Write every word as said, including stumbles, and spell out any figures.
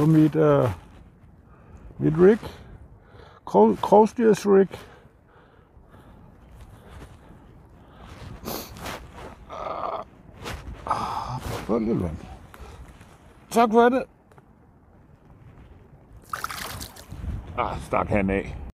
kom mit, äh, mit Rig, Großtiers Rig. Tak for det. Ah, stak han af.